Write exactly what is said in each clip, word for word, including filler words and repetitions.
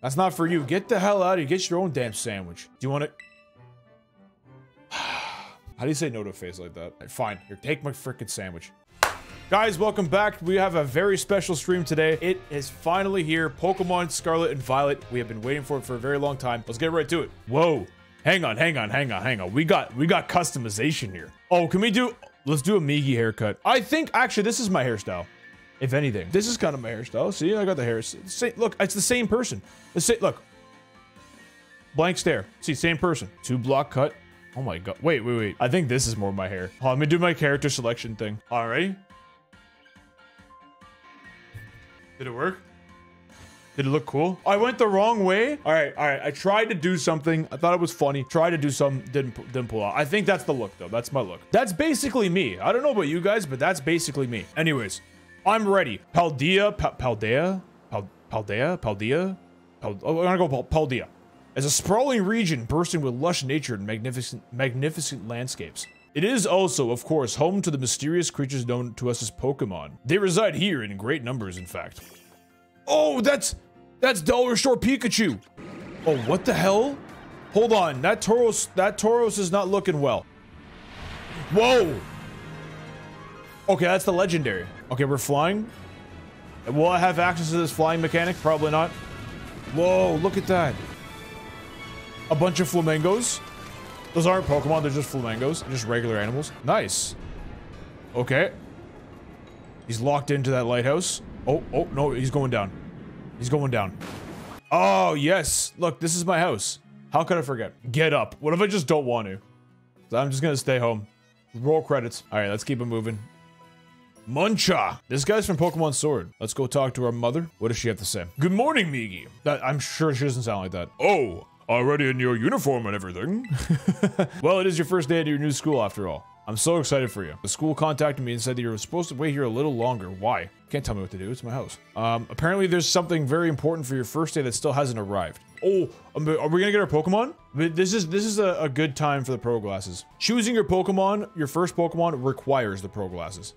That's not for you. Get the hell out of here. Get your own damn sandwich. Do you want it? How do you say no to a face like that? Fine. Here, take my freaking sandwich. Guys, welcome back. We have a very special stream today. It is finally here. Pokemon Scarlet and Violet. We have been waiting for it for a very long time. Let's get right to it. Whoa. Hang on, hang on, hang on, hang on. We got we got customization here. Oh, can we do... Let's do a Migi haircut. I think, actually, this is my hairstyle. If anything. This is kind of my hairstyle. See, I got the hair. Same, look, it's the same person. The same, look. Blank stare. See, same person. Two block cut. Oh my god. Wait, wait, wait. I think this is more my hair. Oh, let me do my character selection thing. All right. Did it work? Did it look cool? I went the wrong way. All right, all right. I tried to do something. I thought it was funny. Tried to do something, didn't, didn't pull out. I think that's the look though. That's my look. That's basically me. I don't know about you guys, but that's basically me. Anyways, I'm ready. Paldea, pa Paldea, Pal Paldea, Paldea, Pal oh, I'm gonna go Paldea. As a sprawling region bursting with lush nature and magnificent, magnificent landscapes. It is also, of course, home to the mysterious creatures known to us as Pokemon. They reside here in great numbers, in fact. Oh, that's, that's Dollar Shore Pikachu. Oh, what the hell? Hold on, that Tauros, that Tauros is not looking well. Whoa. Okay, that's the legendary. Okay, we're flying. Will I have access to this flying mechanic? Probably not. Whoa, look at that. A bunch of flamingos. Those aren't Pokemon, they're just flamingos, just regular animals. Nice. Okay. He's locked into that lighthouse. Oh, oh, no, he's going down. He's going down. Oh, yes. Look, this is my house. How could I forget? Get up. What if I just don't want to? I'm just going to stay home. Roll credits. All right, let's keep it moving. Muncha. This guy's from Pokemon Sword. Let's go talk to our mother. What does she have to say? Good morning, Migi. That, I'm sure she doesn't sound like that. Oh. Already in your uniform and everything. Well, it is your first day at your new school after all. I'm so excited for you. The school contacted me and said that you were supposed to wait here a little longer. Why? Can't tell me what to do. It's my house. Um, apparently there's something very important for your first day that still hasn't arrived. Oh, are we gonna get our Pokemon? This is this is a, a good time for the Pro Glasses. Choosing your Pokemon, your first Pokemon, requires the Pro Glasses.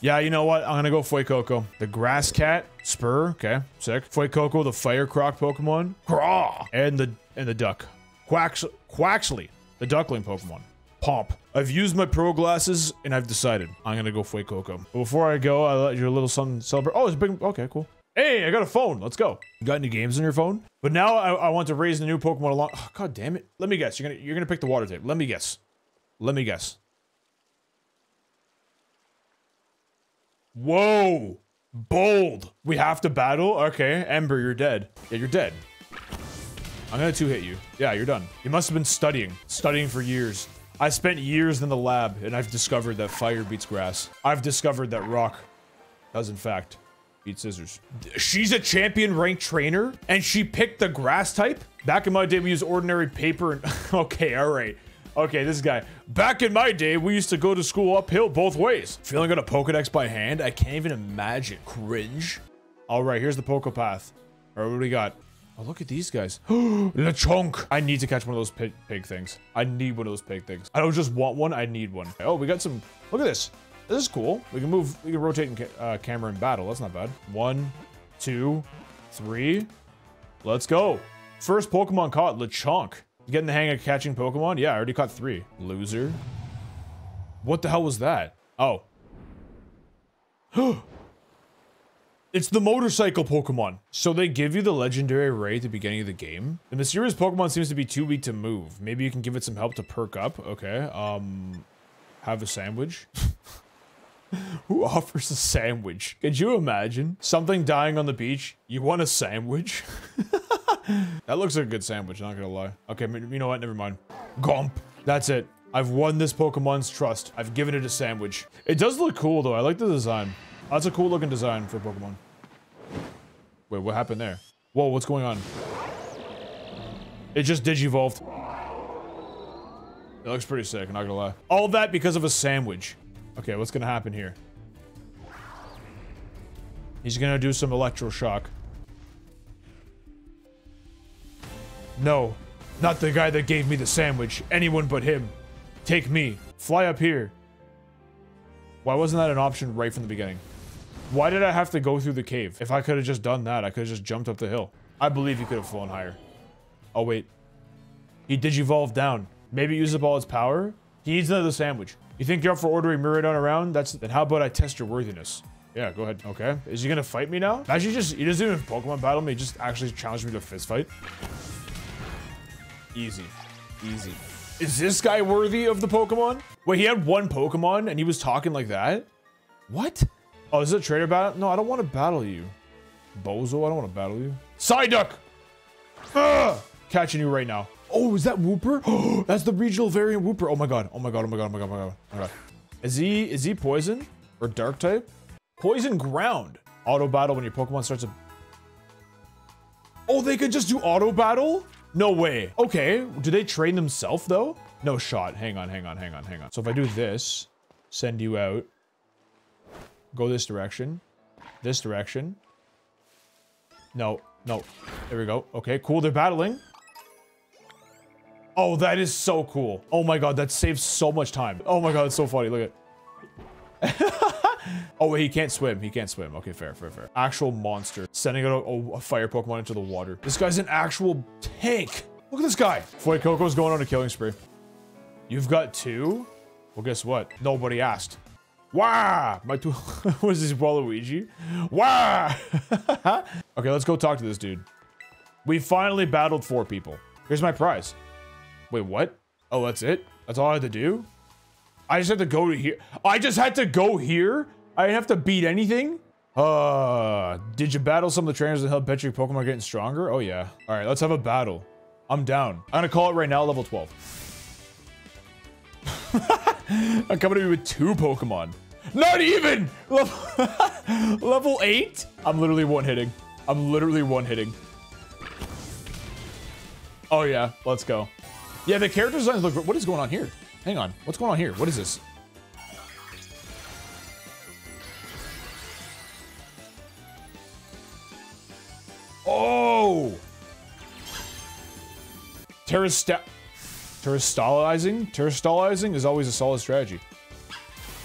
Yeah, you know what? I'm gonna go Fuecoco. The Grass Cat, Spur, okay, sick. Fuecoco, the Fire Croc Pokemon, Craw, and the and the Duck, Quax Quaxley, the Duckling Pokemon, Pomp. I've used my Pro Glasses and I've decided I'm gonna go Fuecoco. Before I go, I let your little son celebrate. Oh, it's a big. Okay, cool. Hey, I got a phone. Let's go. You got any games on your phone? But now I, I want to raise the new Pokemon along. Oh, God damn it! Let me guess. You're gonna you're gonna pick the water type. Let me guess. Let me guess. Whoa, bold. We have to battle. Okay, Ember, you're dead. Yeah, you're dead. I'm gonna two hit you. Yeah, you're done. You must have been studying studying for years. I spent years in the lab and I've discovered that fire beats grass. I've discovered that rock does in fact beat scissors. She's a champion ranked trainer and she picked the grass type. Back in my day we used ordinary paper and okay, all right. Okay, this guy. Back in my day, we used to go to school uphill both ways. Feeling out a Pokedex by hand? I can't even imagine. Cringe. All right, here's the Pokepath. All right, what do we got? Oh, look at these guys. LeChonk. I need to catch one of those pig, pig things. I need one of those pig things. I don't just want one. I need one. Oh, we got some. Look at this. This is cool. We can move. We can rotate in ca uh, camera in battle. That's not bad. One, two, three. Let's go. First Pokemon caught, LeChonk. Getting the hang of catching Pokemon? Yeah, I already caught three. Loser. What the hell was that? Oh. It's the motorcycle Pokemon. So they give you the legendary Ray at the beginning of the game. The mysterious Pokemon seems to be too weak to move. Maybe you can give it some help to perk up. Okay. Um, have a sandwich. Who offers a sandwich? Could you imagine? Something dying on the beach. You want a sandwich? That looks like a good sandwich, not gonna lie. Okay, you know what? Never mind. Gomp. That's it. I've won this Pokemon's trust. I've given it a sandwich. It does look cool, though. I like the design. That's a cool-looking design for Pokemon. Wait, what happened there? Whoa, what's going on? It just digivolved. It looks pretty sick, not gonna lie. All that because of a sandwich. Okay, what's gonna happen here? He's gonna do some electroshock. No, not the guy that gave me the sandwich. Anyone but him. Take me. Fly up here. Why wasn't that an option right from the beginning? Why did I have to go through the cave? If I could have just done that, I could have just jumped up the hill. I believe he could have flown higher. Oh, wait. He digivolved down. Maybe use up all his power? He eats another sandwich. You think you're up for ordering Miraidon around? That's... Then how about I test your worthiness? Yeah, go ahead. Okay. Is he gonna fight me now? Actually, just... He doesn't even Pokemon battle me. He just actually challenged me to fist fight. Easy. Easy. Is this guy worthy of the Pokemon? Wait, he had one Pokemon and he was talking like that? What? Oh, is it a trainer battle? No, I don't want to battle you. Bozo, I don't want to battle you. Psyduck! Ugh! Catching you right now. Oh, is that Wooper? That's the regional variant Wooper. Oh my god. Oh my god. Oh my god. Oh my god. Oh my god. Oh my god. Is he is he poison or dark type? Poison ground. Auto battle when your Pokemon starts to... Oh, they could just do auto battle? No way. Okay. Do they train themselves though? No shot. Hang on. Hang on. Hang on. Hang on. So if I do this, send you out. Go this direction. This direction. No. No. There we go. Okay. Cool. They're battling. Oh, that is so cool. Oh my god, that saves so much time. Oh my god, it's so funny. Look at it. Oh, wait, he can't swim. He can't swim. Okay, fair, fair, fair. Actual monster. Sending out a, a fire Pokemon into the water. This guy's an actual tank. Look at this guy. Fuecoco's going on a killing spree. You've got two? Well, guess what? Nobody asked. Wah! My two... Was this Waluigi? Wah! Okay, let's go talk to this dude. We finally battled four people. Here's my prize. Wait, what? Oh, that's it? That's all I had to do? I just had to go to here. I just had to go here? I didn't have to beat anything? Uh, did you battle some of the trainers that helped bet your Pokemon getting stronger? Oh, yeah. All right, let's have a battle. I'm down. I'm gonna call it right now, level twelve. I'm coming to you with two Pokemon. Not even! Level, level eight? I'm literally one-hitting. I'm literally one-hitting. Oh, yeah. Let's go. Yeah, the character designs look... What is going on here? Hang on. What's going on here? What is this? Oh! Terrasta... Terrastalizing? Terrastalizing is always a solid strategy.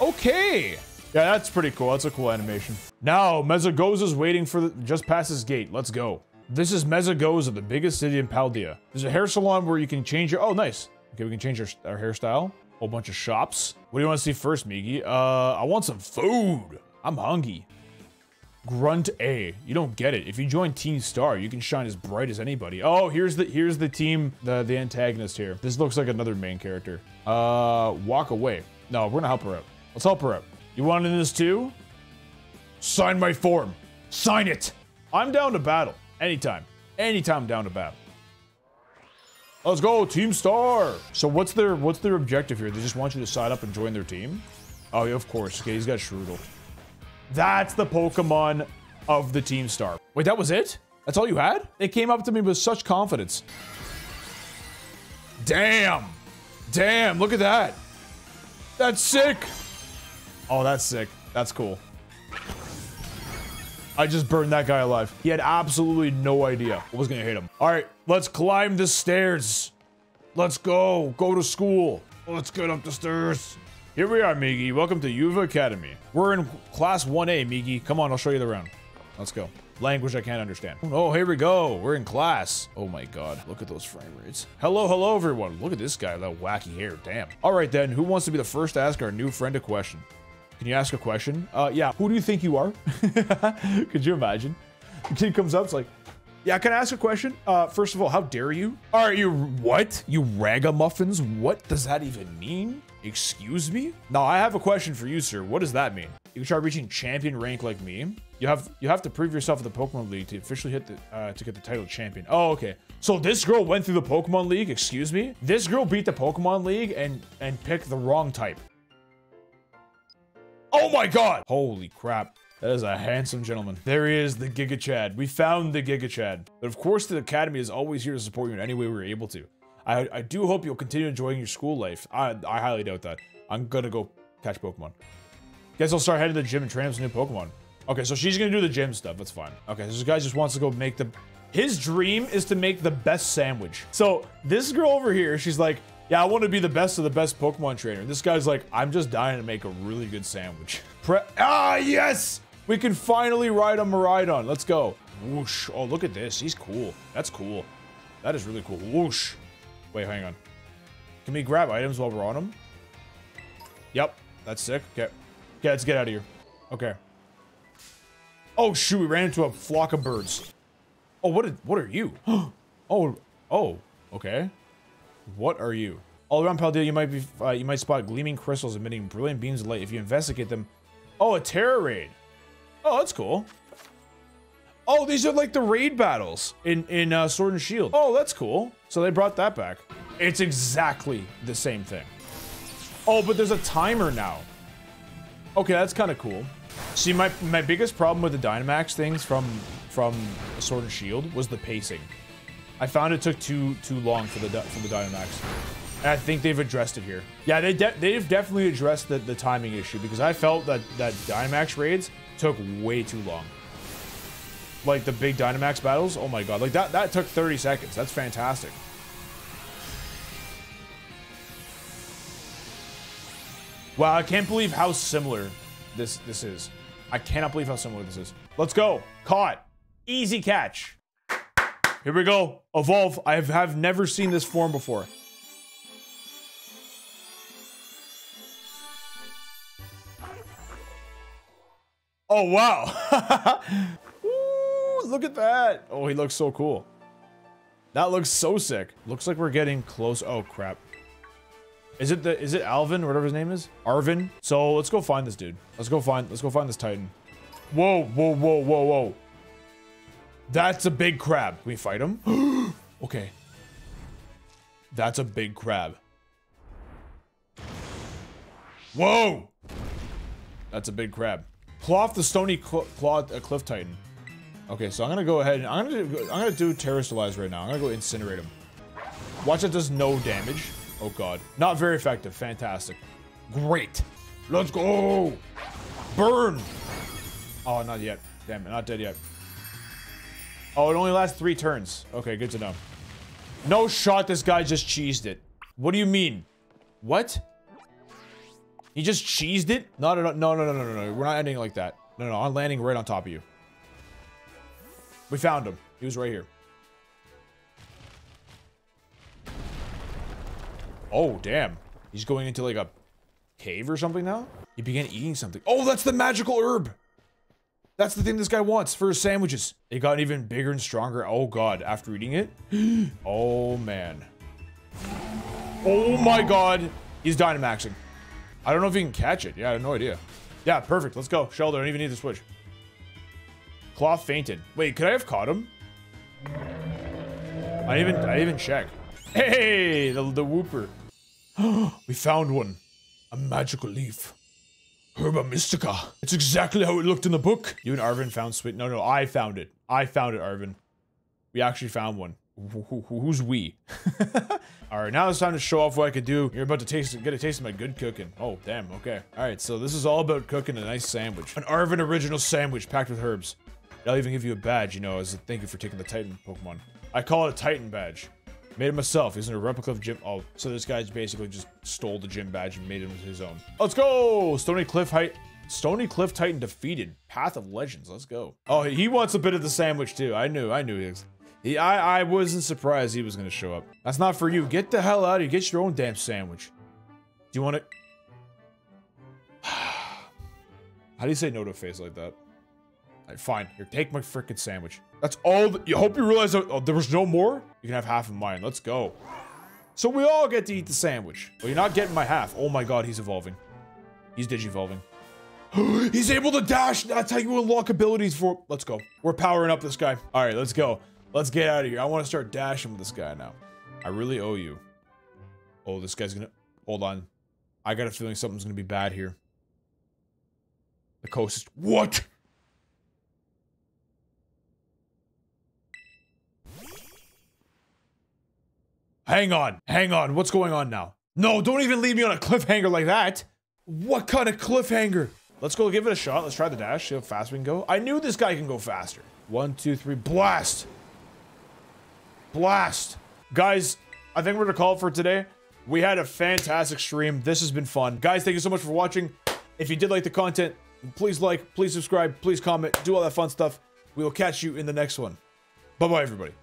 Okay! Yeah, that's pretty cool. That's a cool animation. Now, Mesagoza's waiting for the... Just past his gate. Let's go. This is Mesagoza, the biggest city in Paldea. There's a hair salon where you can change your... Oh, nice. Okay, we can change our, our hairstyle. Whole bunch of shops. What do you want to see first, Migi? Uh, I want some food. I'm hungry. Grunt A. You don't get it. If you join Team Star, you can shine as bright as anybody. Oh, here's the here's the team, the, the antagonist here. This looks like another main character. Uh, walk away. No, we're going to help her out. Let's help her out. You want in this too? Sign my form. Sign it. I'm down to battle. Anytime. Anytime down to battle. Let's go, Team Star! So what's their what's their objective here? They just want you to sign up and join their team? Oh, yeah, of course. Okay, he's got Shroodle. That's the Pokemon of the Team Star. Wait, that was it? That's all you had? They came up to me with such confidence. Damn! Damn, look at that! That's sick! Oh, that's sick. That's cool. I just burned that guy alive. He had absolutely no idea I was gonna hit him. All right, let's climb the stairs. Let's go, go to school. Let's get up the stairs. Here we are, Migi. Welcome to Uva Academy. We're in class one A, Migi. Come on, I'll show you the round. Let's go. Language I can't understand. Oh, here we go. We're in class. Oh my God, look at those frame rates. Hello, hello everyone. Look at this guy, that wacky hair, damn. All right then, who wants to be the first to ask our new friend a question? Can you ask a question? Uh, yeah. Who do you think you are? Could you imagine? The kid comes up, it's like, yeah, can I ask a question? Uh, first of all, how dare you? Are you what? You ragamuffins? What does that even mean? Excuse me? Now, I have a question for you, sir. What does that mean? You can try reaching champion rank like me. You have you have to prove yourself at the Pokemon League to officially hit the uh, to get the title of champion. Oh, okay. So this girl went through the Pokemon League. Excuse me. This girl beat the Pokemon League and and picked the wrong type. Oh my god! Holy crap. That is a handsome gentleman. There he is, the Giga Chad. We found the Giga Chad. But of course, the Academy is always here to support you in any way we're able to. I, I do hope you'll continue enjoying your school life. I, I highly doubt that. I'm gonna go catch Pokemon. Guess I'll start heading to the gym and train up some new Pokemon. Okay, so she's gonna do the gym stuff. That's fine. Okay, so this guy just wants to go make the... His dream is to make the best sandwich. So this girl over here, she's like... Yeah, I want to be the best of the best Pokemon trainer. This guy's like, I'm just dying to make a really good sandwich. Pre- ah, yes! We can finally ride a Miraidon. Let's go. Whoosh. Oh, look at this. He's cool. That's cool. That is really cool. Whoosh. Wait, hang on. Can we grab items while we're on him? Yep. That's sick. Okay. Okay, let's get out of here. Okay. Oh, shoot. We ran into a flock of birds. Oh, what, did, what are you? Oh, oh, okay. What are you? All around Paldea, you might be, uh, you might spot gleaming crystals emitting brilliant beams of light. If you investigate them, oh, a terror raid. Oh, that's cool. Oh, these are like the raid battles in in uh, Sword and Shield. Oh, that's cool. So they brought that back. It's exactly the same thing. Oh, but there's a timer now. Okay, that's kind of cool. See, my my biggest problem with the Dynamax things from from Sword and Shield was the pacing. I found it took too too long for the for the Dynamax. And I think they've addressed it here. Yeah, they de they've definitely addressed the, the timing issue, because I felt that, that Dynamax raids took way too long. Like the big Dynamax battles, oh my god. Like that, that took thirty seconds. That's fantastic. Wow, I can't believe how similar this, this is. I cannot believe how similar this is. Let's go. Caught. Easy catch. Here we go. Evolve. I have, have never seen this form before. Oh, wow. Ooh, look at that. Oh, he looks so cool. That looks so sick. Looks like we're getting close. Oh, crap. Is it the, is it Alvin or whatever his name is? Arvin. So let's go find this dude. Let's go find, let's go find this Titan. Whoa, whoa, whoa, whoa, whoa. That's a big crab. Can we fight him? Okay. That's a big crab. Whoa. That's a big crab. Claw off the Stony Cliff Titan. Okay, so I'm gonna go ahead and I'm gonna do, I'm gonna do Terrastalize right now. I'm gonna go incinerate him. Watch, it does no damage. Oh god, not very effective. Fantastic, great. Let's go. Burn. Oh, not yet. Damn it, not dead yet. Oh, it only lasts three turns. Okay, good to know. No shot. This guy just cheesed it. What do you mean? What? He just cheesed it? No, no, no, no, no, no, no, no. We're not ending like that. No, no, no, I'm landing right on top of you. We found him. He was right here. Oh, damn. He's going into like a cave or something now? He began eating something. Oh, that's the magical herb. That's the thing this guy wants for his sandwiches. It got even bigger and stronger. Oh, God. After eating it? Oh, man. Oh, my God. He's Dynamaxing. I don't know if you can catch it. Yeah, I have no idea. Yeah, perfect. Let's go. Shellder, I don't even need to switch. Claw fainted. Wait, could I have caught him? I even I even check. Hey, the, the Wooper. We found one. A magical leaf. Herba Mystica. It's exactly how it looked in the book. You and Arvin found sweet. No, no, I found it. I found it, Arvin. We actually found one. Who's we? All right, now it's time to show off what I could do. You're about to taste, get a taste of my good cooking. Oh, damn, okay. All right, so this is all about cooking a nice sandwich. An Arvin original sandwich packed with herbs. I'll even give you a badge, you know, as a thank you for taking the Titan Pokemon. I call it a Titan badge. Made it myself. Isn't a replica of Jim. Oh, so this guy's basically just stole the gym badge and made it his own. Let's go! Stony Cliff Height. Stony Cliff Titan defeated. Path of Legends. Let's go. Oh, he wants a bit of the sandwich too. I knew, I knew he was. He, I, I wasn't surprised he was gonna show up. That's not for you. Get the hell out of here. Get your own damn sandwich. Do you want it? How do you say no to a face like that? All right, fine. Here, take my frickin' sandwich. That's all. The, you hope you realize that, oh, there was no more? You can have half of mine. Let's go. So we all get to eat the sandwich. Well, you're not getting my half. Oh my god, he's evolving. He's digivolving. He's able to dash. That's how you unlock abilities for. Let's go. We're powering up this guy. All right, let's go. Let's get out of here. I want to start dashing with this guy now. I really owe you. Oh, this guy's gonna. Hold on. I got a feeling something's gonna be bad here. The coast is. What? Hang on. Hang on. What's going on now? No, don't even leave me on a cliffhanger like that. What kind of cliffhanger? Let's go give it a shot. Let's try the dash. See how fast we can go. I knew this guy can go faster. One, two, three. Blast. Blast. Guys, I think we're gonna call it for today. We had a fantastic stream. This has been fun. Guys, thank you so much for watching. If you did like the content, Please like, please subscribe, please comment, do all that fun stuff. We will catch you in the next one. Bye-bye, everybody.